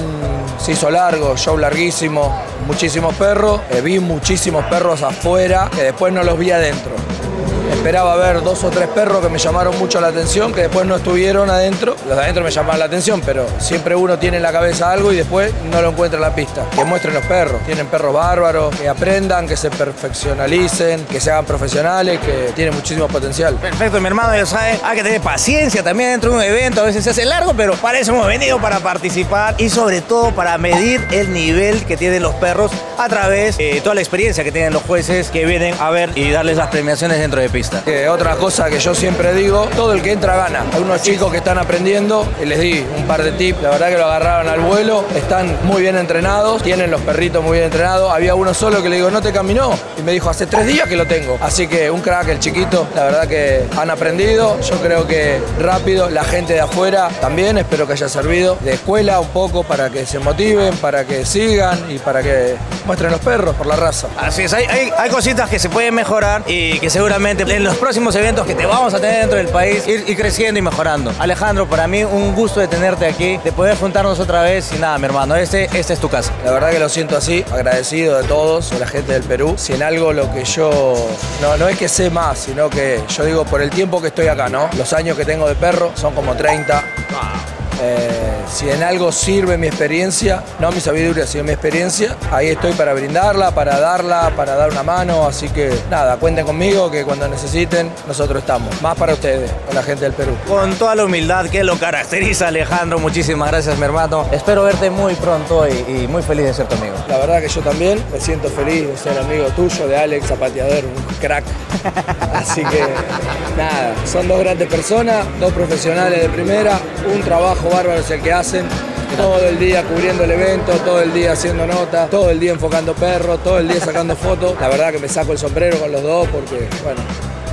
se hizo largo, show larguísimo, muchísimos perros, vi muchísimos perros afuera que después no los vi adentro. Esperaba ver 2 o 3 perros que me llamaron mucho la atención, que después no estuvieron adentro. Los de adentro me llamaban la atención, pero siempre uno tiene en la cabeza algo y después no lo encuentra en la pista. Que muestren los perros. Tienen perros bárbaros, que aprendan, que se perfeccionalicen, que se hagan profesionales, que tienen muchísimo potencial. Perfecto, mi hermano, ya sabes, hay que tener paciencia también dentro de un evento. A veces se hace largo, pero para eso hemos venido, para participar y sobre todo para medir el nivel que tienen los perros a través de toda la experiencia que tienen los jueces que vienen a ver y darles las premiaciones dentro de pista. Otra cosa que yo siempre digo, todo el que entra gana. Hay unos chicos que están aprendiendo, les di un par de tips, la verdad que lo agarraron al vuelo, están muy bien entrenados, tienen los perritos muy bien entrenados. Había uno solo que le digo, no te caminó, y me dijo, hace 3 días que lo tengo. Así que un crack el chiquito, la verdad que han aprendido, yo creo que rápido, la gente de afuera también, espero que haya servido de escuela un poco para que se motiven, para que sigan y para que muestren los perros por la raza. Así es, hay cositas que se pueden mejorar y que seguramente en los próximos eventos que te vamos a tener dentro del país, ir creciendo y mejorando. Alejandro, para mí un gusto de tenerte aquí, de poder juntarnos otra vez y nada, mi hermano, este es tu casa. La verdad que lo siento así, agradecido de todos, de la gente del Perú. Si en algo lo que yo, no es que sé más, sino que yo digo por el tiempo que estoy acá, ¿no? Los años que tengo de perro son como 30. Si en algo sirve mi experiencia, no mi sabiduría, sino mi experiencia, ahí estoy para brindarla, para darla, para dar una mano. Así que nada, cuenten conmigo que cuando necesiten, nosotros estamos. Más para ustedes, con la gente del Perú. Con toda la humildad que lo caracteriza, Alejandro, muchísimas gracias, mi hermano. Espero verte muy pronto y muy feliz de ser tu amigo. La verdad que yo también me siento feliz de ser amigo tuyo, de Alex, zapateador, un crack. Así que nada, son dos grandes personas, dos profesionales de primera, un trabajo bárbaro es el que hacen. Todo el día cubriendo el evento, todo el día haciendo notas, todo el día enfocando perros, todo el día sacando fotos. La verdad que me saco el sombrero con los dos porque, bueno,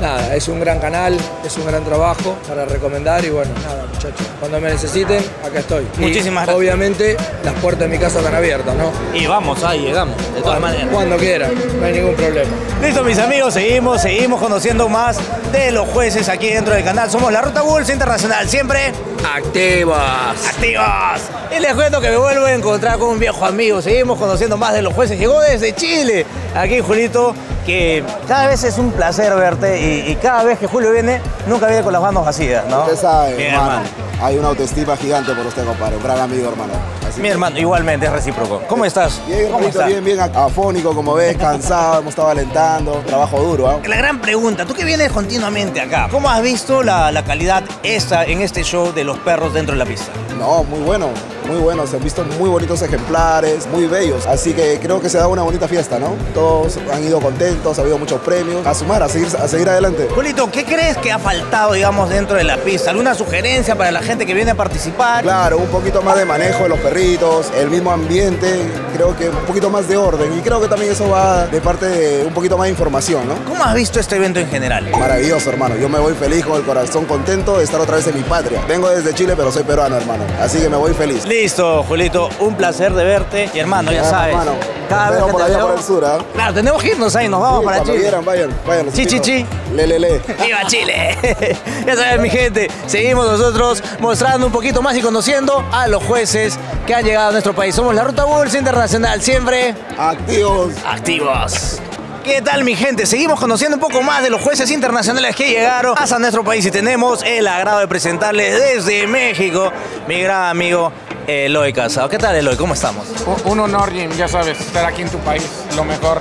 nada, es un gran canal, es un gran trabajo para recomendar y bueno, nada, muchachos, cuando me necesiten, acá estoy. Muchísimas gracias. Obviamente, las puertas de mi casa están abiertas, ¿no? Y vamos, ahí llegamos, de todas maneras. Cuando quieran, no hay ningún problema. Listo, mis amigos, seguimos conociendo más de los jueces aquí dentro del canal. Somos la Ruta Bulls Internacional, siempre activas. ¡Activas! Y les cuento que me vuelvo a encontrar con un viejo amigo. Seguimos conociendo más de los jueces. Llegó desde Chile. Aquí, Julito, que cada vez es un placer verte. Y cada vez que Julio viene, nunca viene con las manos vacías, ¿no? Usted sabe, bien, hermano. Hay una autoestima gigante por usted, compadre. Un gran amigo, hermano. Así mi hermano, igualmente, es recíproco. ¿Cómo estás? Bien, ¿cómo estás? Bien, bien afónico, como ves, cansado, hemos estado alentando, trabajo duro. La gran pregunta, tú que vienes continuamente acá, ¿cómo has visto la calidad esta en este show de los perros dentro de la pista? No, muy bueno. Muy bueno, se han visto muy bonitos ejemplares, muy bellos. Así que creo que se da una bonita fiesta, ¿no? Todos han ido contentos, ha habido muchos premios. A sumar, a seguir adelante. Julito, ¿qué crees que ha faltado, digamos, dentro de la pista? ¿Alguna sugerencia para la gente que viene a participar? Claro, un poquito más de manejo de los perritos, el mismo ambiente, creo que un poquito más de orden. Y creo que también eso va de parte de un poquito más de información, ¿no? ¿Cómo has visto este evento en general? Maravilloso, hermano. Yo me voy feliz, con el corazón contento de estar otra vez en mi patria. Vengo desde Chile, pero soy peruano, hermano. Así que me voy feliz. Listo, Julito, un placer de verte. Y hermano, ya sabes. Hermano, cada vez que por allá por el sur, ¿eh? Claro, tenemos que irnos ahí, nos vamos para Chile. Vieran, vayan. Chichichi. Lelele. ¡Viva Chile! Ya sabes, mi gente, seguimos nosotros mostrando un poquito más y conociendo a los jueces que han llegado a nuestro país. Somos la Ruta Bulls Internacional, siempre activos. Activos. ¿Qué tal, mi gente? Seguimos conociendo un poco más de los jueces internacionales que llegaron hasta nuestro país y tenemos el agrado de presentarles desde México, mi gran amigo Eloy Casado. ¿Qué tal, Eloy? ¿Cómo estamos? Un honor, Jim, ya sabes, estar aquí en tu país, lo mejor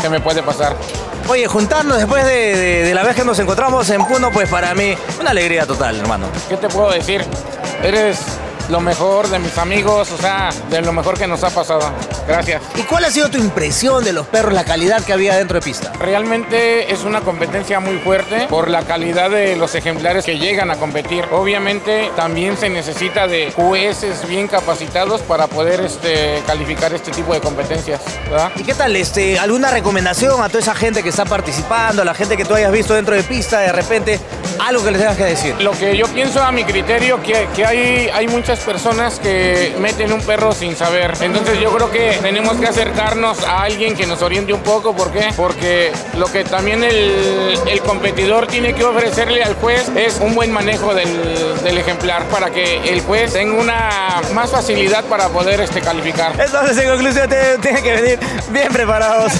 que me puede pasar. Oye, juntarnos después de la vez que nos encontramos en Puno, pues para mí, una alegría total, hermano. ¿Qué te puedo decir? Eres lo mejor de mis amigos, o sea, de lo mejor que nos ha pasado. Gracias. ¿Y cuál ha sido tu impresión de los perros, la calidad que había dentro de pista? Realmente es una competencia muy fuerte por la calidad de los ejemplares que llegan a competir. Obviamente también se necesita de jueces bien capacitados para poder calificar este tipo de competencias, ¿verdad? ¿Y qué tal? ¿Alguna recomendación a toda esa gente que está participando, a la gente que tú hayas visto dentro de pista, de repente, algo que les tengas que decir? Lo que yo pienso a mi criterio, que hay muchas personas que meten un perro sin saber. Entonces yo creo que tenemos que acercarnos a alguien que nos oriente un poco. ¿Por qué? Porque lo que también el competidor tiene que ofrecerle al juez es un buen manejo del ejemplar para que el juez tenga una más facilidad para poder calificar. Entonces, en conclusión, tiene que venir bien preparados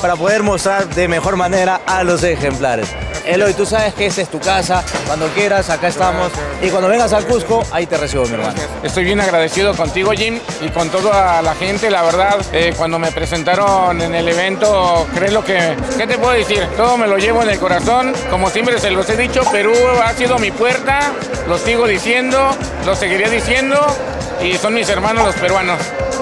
para poder mostrar de mejor manera a los ejemplares. Eloy, tú sabes que esta es tu casa, cuando quieras, acá estamos. Gracias. Y cuando vengas al Cusco, ahí te recibo, mi hermano. Estoy bien agradecido contigo, Jim, y con toda la gente, la verdad, cuando me presentaron en el evento, creo lo que... ¿Qué te puedo decir? Todo me lo llevo en el corazón, como siempre se los he dicho, Perú ha sido mi puerta, lo sigo diciendo, lo seguiré diciendo, y son mis hermanos los peruanos,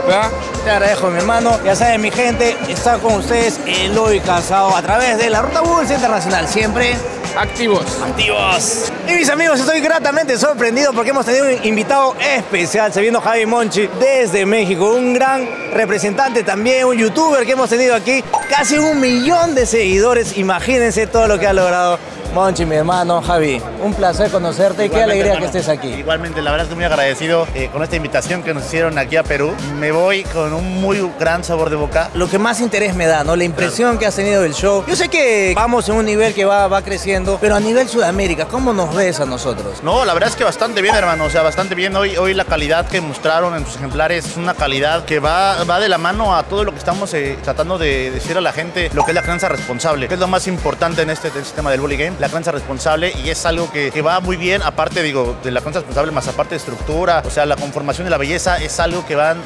¿verdad? Te agradezco, mi hermano. Ya saben, mi gente, está con ustedes Eloy Casado a través de la Ruta Bulls Internacional. Siempre activos. Activos. Y mis amigos, estoy gratamente sorprendido porque hemos tenido un invitado especial. Se vino Javi Monchi desde México. Un gran representante también, un youtuber que hemos tenido aquí. Casi 1 millón de seguidores. Imagínense todo lo que ha logrado Monchi, mi hermano. Javi, un placer conocerte y qué alegría, hermano, que estés aquí. Igualmente, la verdad estoy muy agradecido con esta invitación que nos hicieron aquí a Perú. Me voy con un muy gran sabor de boca. Lo que más interés me da, ¿no? La impresión que has tenido del show. Yo sé que vamos en un nivel que va creciendo, pero a nivel Sudamérica, ¿cómo nos ves a nosotros? No, la verdad es que bastante bien, hermano. O sea, bastante bien. Hoy la calidad que mostraron en sus ejemplares es una calidad que va de la mano a todo lo que está estamos tratando de decir a la gente lo que es la crianza responsable, que es lo más importante en este tema del Bully Game, la crianza responsable, y es algo que va muy bien, aparte, digo, de la crianza responsable, más aparte de estructura, o sea, la conformación y la belleza es algo que van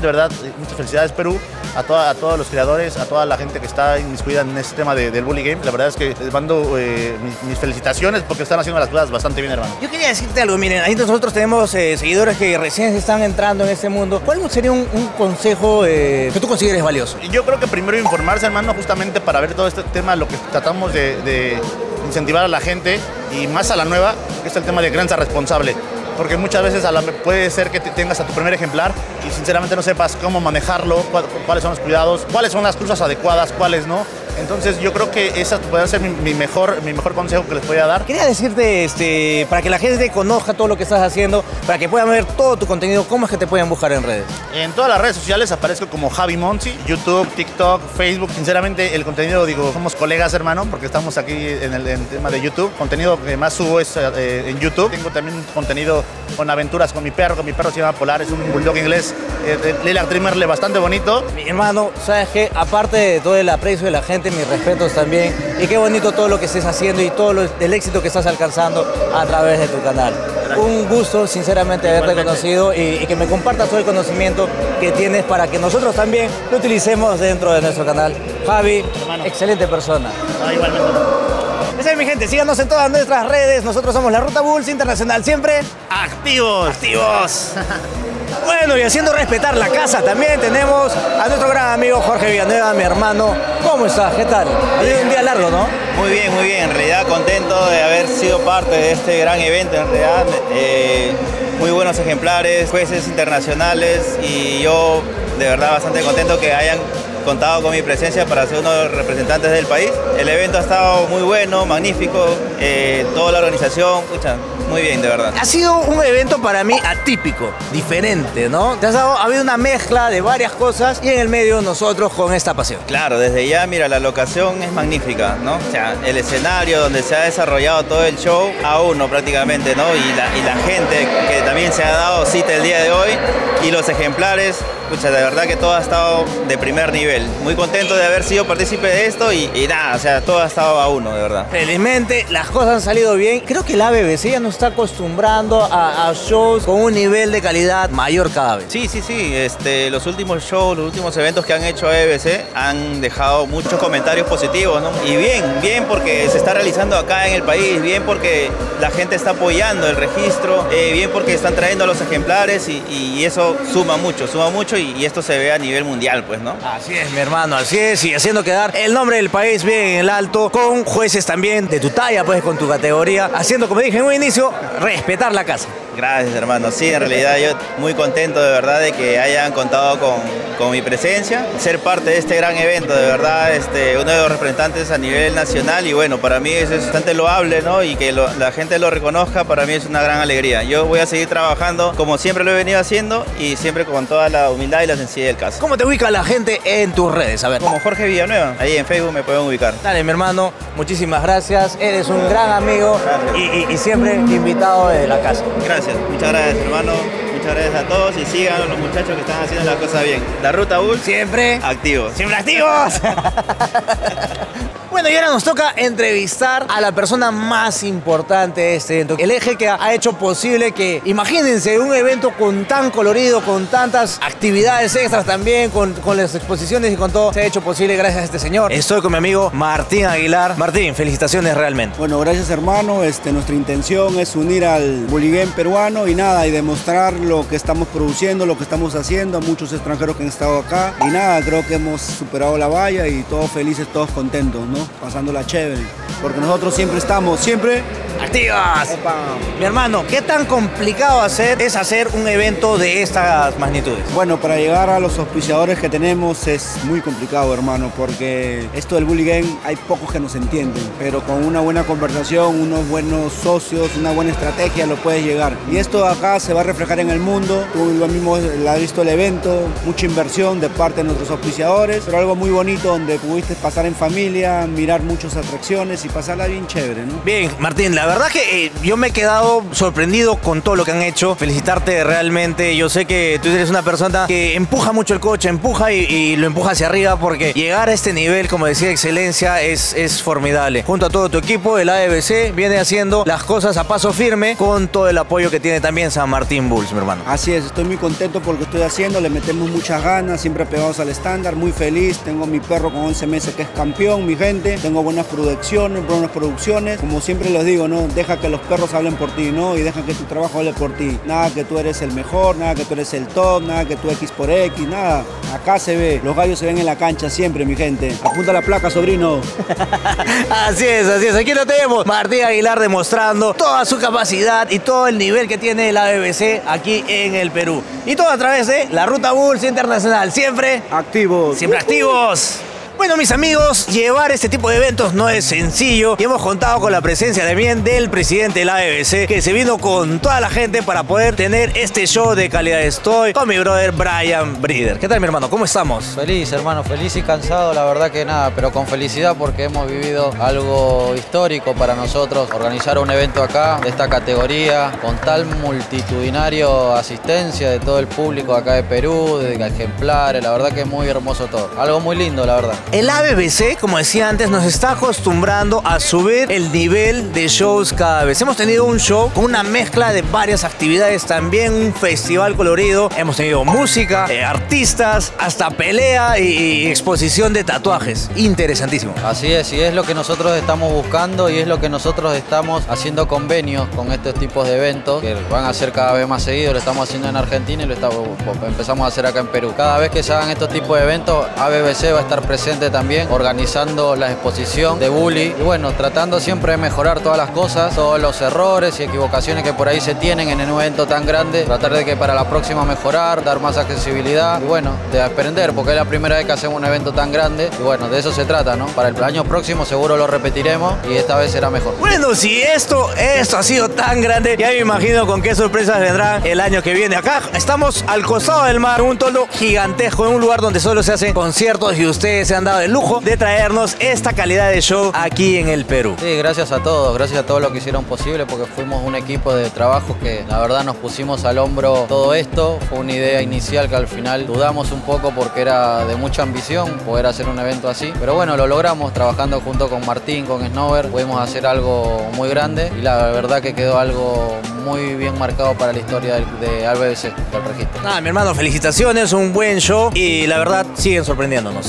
de verdad. Muchas felicidades, Perú, a todos los creadores, a toda la gente que está inmiscuida en este tema del Bully Game. La verdad es que les mando mis felicitaciones porque están haciendo las cosas bastante bien, hermano. Yo quería decirte algo, miren, ahí nosotros tenemos seguidores que recién se están entrando en este mundo. ¿Cuál sería un consejo que tú consideres valioso? Yo creo que primero informarse, hermano, justamente para ver todo este tema, lo que tratamos de incentivar a la gente y más a la nueva, que es el tema de crianza responsable. Porque muchas veces puede ser que tengas a tu primer ejemplar y sinceramente no sepas cómo manejarlo, cuáles son los cuidados, cuáles son las cruzas adecuadas, cuáles no. Entonces yo creo que esa puede ser mi mejor consejo que les voy a dar. Quería decirte, para que la gente conozca todo lo que estás haciendo, para que puedan ver todo tu contenido, ¿cómo es que te pueden buscar en redes? En todas las redes sociales aparezco como Javi Monsi, YouTube, TikTok, Facebook. Sinceramente el contenido, digo, somos colegas, hermano, porque estamos aquí en el tema de YouTube. El contenido que más subo es en YouTube. Tengo también contenido con aventuras con mi perro, se llama Polar, es un bulldog inglés, Lila Trimmerle, bastante bonito. Mi hermano, sabes que aparte de todo el aprecio de la gente, mis respetos también, y qué bonito todo lo que estés haciendo y todo el éxito que estás alcanzando a través de tu canal. Gracias. Un gusto sinceramente haberte conocido y que me compartas todo el conocimiento que tienes para que nosotros también lo utilicemos dentro de nuestro canal. Javi, hermano, excelente persona. No, igualmente. Esa es mi gente, síganos en todas nuestras redes. Nosotros somos La Ruta Bulls Internacional, siempre activos. Activos. Bueno, y haciendo respetar la casa también tenemos a nuestro gran amigo Jorge Villanueva, mi hermano. ¿Cómo estás? ¿Qué tal? Ha sido un día largo, ¿no? Muy bien, muy bien. En realidad contento de haber sido parte de este gran evento, en realidad. Muy buenos ejemplares, jueces internacionales, y yo de verdad bastante contento que hayan contado con mi presencia para ser uno de los representantes del país. El evento ha estado muy bueno, magnífico, toda la organización, escucha, muy bien, de verdad. Ha sido un evento para mí atípico, diferente, ¿no? Ha habido una mezcla de varias cosas y en el medio nosotros con esta pasión. Claro, desde ya, mira, la locación es magnífica, ¿no? O sea, el escenario donde se ha desarrollado todo el show a uno prácticamente, ¿no? Y la gente que también se ha dado cita el día de hoy y los ejemplares, escucha, de verdad que todo ha estado de primer nivel. Muy contento de haber sido partícipe de esto y nada, o sea, todo ha estado a uno, de verdad. Felizmente las cosas han salido bien. Creo que la BBC ya nos está acostumbrando a shows con un nivel de calidad mayor cada vez. Sí, sí, sí. Los últimos shows, los últimos eventos que han hecho ABC han dejado muchos comentarios positivos, ¿no? Y bien, bien porque se está realizando acá en el país, bien porque la gente está apoyando el registro, bien porque están trayendo los ejemplares y eso suma mucho y esto se ve a nivel mundial, pues, ¿no? Así es. Mi hermano, así es, y haciendo quedar el nombre del país bien en el alto, con jueces también de tu talla, pues con tu categoría, haciendo, como dije en un inicio, respetar la casa. Gracias, hermano. Sí, en realidad yo muy contento de verdad de que hayan contado con mi presencia, ser parte de este gran evento, de verdad, uno de los representantes a nivel nacional, y bueno, para mí eso es bastante loable, ¿no? Y que la gente lo reconozca, para mí es una gran alegría. Yo voy a seguir trabajando como siempre lo he venido haciendo y siempre con toda la humildad y la sencillez del caso. ¿Cómo te ubica la gente en tus redes? A ver. Como Jorge Villanueva, ahí en Facebook me pueden ubicar. Dale, mi hermano, muchísimas gracias, eres un gran amigo y siempre invitado de la casa. Gracias. Muchas gracias, hermano. Muchas gracias a todos y sigan a los muchachos que están haciendo las cosas bien. La Ruta Bull siempre activos. ¡Siempre activos! Bueno, y ahora nos toca entrevistar a la persona más importante de este evento. El eje que ha hecho posible que, imagínense, un evento con tan colorido, con tantas actividades extras también, con las exposiciones y con todo, se ha hecho posible gracias a este señor. Estoy con mi amigo Martín Aguilar. Martín, felicitaciones realmente. Bueno, gracias, hermano. Nuestra intención es unir al Bully Game peruano y nada, y demostrar lo que estamos produciendo, lo que estamos haciendo a muchos extranjeros que han estado acá. Y nada, creo que hemos superado la valla y todos felices, todos contentos, ¿no? Pasándola chévere, porque nosotros siempre estamos, siempre activas. Opa. Mi hermano, ¿qué tan complicado es hacer un evento de estas magnitudes? Bueno, para llegar a los auspiciadores que tenemos es muy complicado, hermano, porque esto del Bully Game hay pocos que nos entienden, pero con una buena conversación, unos buenos socios, una buena estrategia lo puedes llegar. Y esto acá se va a reflejar en el mundo. Tú lo mismo has visto el evento, mucha inversión de parte de nuestros auspiciadores, pero algo muy bonito donde pudiste pasar en familia, mirar muchas atracciones y pasarla bien chévere, ¿no? Bien, Martín, la la verdad que yo me he quedado sorprendido con todo lo que han hecho. Felicitarte realmente. Yo sé que tú eres una persona que empuja mucho el coche, empuja y lo empuja hacia arriba, porque llegar a este nivel, como decía Excelencia, es formidable. Junto a todo tu equipo, el ADBC viene haciendo las cosas a paso firme con todo el apoyo que tiene también San Martín Bulls, mi hermano. Así es, estoy muy contento por lo que estoy haciendo, le metemos muchas ganas, siempre pegados al estándar, muy feliz. Tengo mi perro con 11 meses que es campeón, mi gente. Tengo buenas producciones, como siempre les digo, ¿no? Deja que los perros hablen por ti, ¿no? Y deja que tu trabajo hable por ti. Nada que tú eres el mejor, nada que tú eres el top, nada que tú X por X, nada. Acá se ve, los gallos se ven en la cancha siempre, mi gente. Apunta la placa, sobrino. Así es, así es. Aquí lo tenemos. Martín Aguilar demostrando toda su capacidad y todo el nivel que tiene la BBC aquí en el Perú. Y todo a través de la Ruta Bulls Internacional. Siempre activos. Siempre activos. Bueno, mis amigos, llevar este tipo de eventos no es sencillo y hemos contado con la presencia también del presidente de la ABC, que se vino con toda la gente para poder tener este show de calidad. Estoy con mi brother Brian Breeder. ¿Qué tal, mi hermano? ¿Cómo estamos? Feliz, hermano, feliz y cansado, la verdad que nada, pero con felicidad porque hemos vivido algo histórico para nosotros. Organizar un evento acá, de esta categoría, con tal multitudinario asistencia de todo el público acá de Perú, de ejemplares, la verdad que es muy hermoso todo. Algo muy lindo, la verdad. El ABBC, como decía antes, nos está acostumbrando a subir el nivel de shows cada vez. Hemos tenido un show con una mezcla de varias actividades, también un festival colorido. Hemos tenido música, artistas, hasta pelea y exposición de tatuajes. Interesantísimo. Así es, y es lo que nosotros estamos buscando y es lo que nosotros estamos haciendo convenios con estos tipos de eventos que van a ser cada vez más seguidos. Lo estamos haciendo en Argentina y lo empezamos a hacer acá en Perú. Cada vez que se hagan estos tipos de eventos, ABBC va a estar presente también, organizando la exposición de Bully y bueno, tratando siempre de mejorar todas las cosas, todos los errores y equivocaciones que por ahí se tienen en un evento tan grande, tratar de que para la próxima mejorar, dar más accesibilidad y bueno, de aprender, porque es la primera vez que hacemos un evento tan grande y bueno, de eso se trata, ¿no? Para el año próximo seguro lo repetiremos y esta vez será mejor. Bueno, si esto ha sido tan grande, ya me imagino con qué sorpresas vendrán el año que viene. Acá estamos al costado del mar, un toldo gigantesco, en un lugar donde solo se hacen conciertos y ustedes se han dado el lujo de traernos esta calidad de show aquí en el Perú. Sí, gracias a todos los que hicieron posible, porque fuimos un equipo de trabajo que la verdad nos pusimos al hombro todo esto. Fue una idea inicial que al final dudamos un poco porque era de mucha ambición poder hacer un evento así, pero bueno, lo logramos trabajando junto con Martín, con Snover, pudimos hacer algo muy grande y la verdad que quedó algo muy bien marcado para la historia de ABBC, del registro. Nada, mi hermano, felicitaciones, un buen show y la verdad siguen sorprendiéndonos.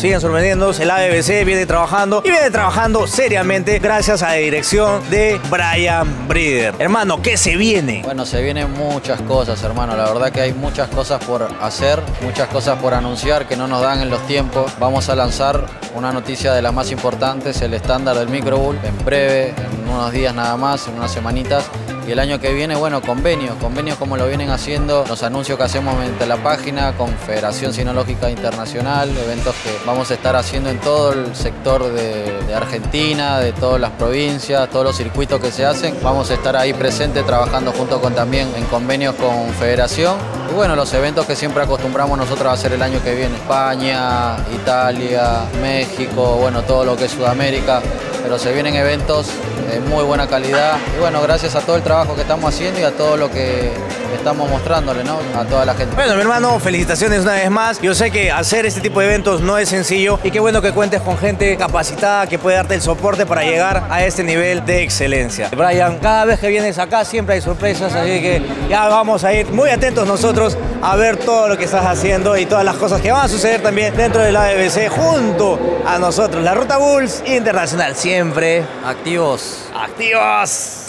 El ABBC viene trabajando y viene trabajando seriamente gracias a la dirección de Brian Breeder. Hermano, ¿qué se viene? Bueno, se vienen muchas cosas, hermano. La verdad que hay muchas cosas por hacer, muchas cosas por anunciar que no nos dan en los tiempos. Vamos a lanzar una noticia de las más importantes, el estándar del Micro Bull, en breve, en unos días nada más, en unas semanitas. Y el año que viene, bueno, convenios como lo vienen haciendo, los anuncios que hacemos mediante la página, con Federación Cinológica Internacional, eventos que vamos a estar haciendo en todo el sector de Argentina, de todas las provincias, todos los circuitos que se hacen. Vamos a estar ahí presente trabajando junto con también en convenios con Federación. Y bueno, los eventos que siempre acostumbramos nosotros a hacer el año que viene. España, Italia, México, bueno, todo lo que es Sudamérica. Pero se vienen eventos de muy buena calidad. Y bueno, gracias a todo el trabajo que estamos haciendo y a todo lo que estamos mostrándole, ¿no? A toda la gente. Bueno, mi hermano, felicitaciones una vez más. Yo sé que hacer este tipo de eventos no es sencillo y qué bueno que cuentes con gente capacitada que puede darte el soporte para llegar a este nivel de excelencia. Brian, cada vez que vienes acá siempre hay sorpresas, así que ya vamos a ir muy atentos nosotros a ver todo lo que estás haciendo y todas las cosas que van a suceder también dentro de la ABBC junto a nosotros, la Ruta Bulls Internacional. Siempre activos. ¡Activos!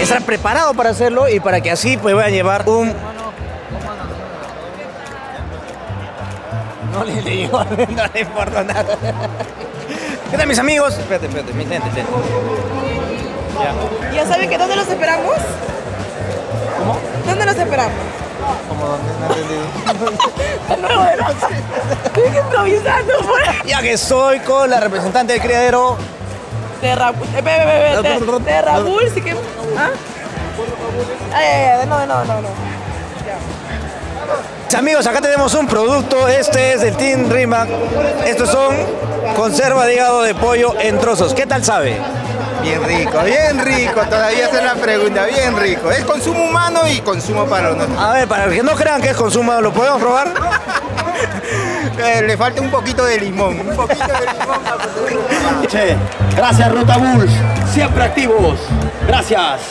Estar preparado para hacerlo y para que así pues vayan a llevar un... No le llegó, no le importa nada. ¿Qué tal, mis amigos? Espérate, espérate, gente. Ya saben que ¿dónde los esperamos? ¿Cómo? ¿Dónde los esperamos? ¿Cómo dónde? No entendí. Estoy improvisando, pues. Ya que estoy con la representante del criadero. Terra Bulls, sí que... ¿Ah? No. Ya. Amigos, acá tenemos un producto. Este es del Team Rimac. Estos son conserva de hígado de pollo en trozos. ¿Qué tal sabe? Bien rico, todavía hacer la pregunta, bien rico. Es consumo humano y consumo para los nosotros. A ver, para los que no crean que es consumo humano, ¿lo podemos probar? Le falta un poquito de limón. Un poquito de limón. Gracias, Ruta Bulls. Siempre activos. Gracias.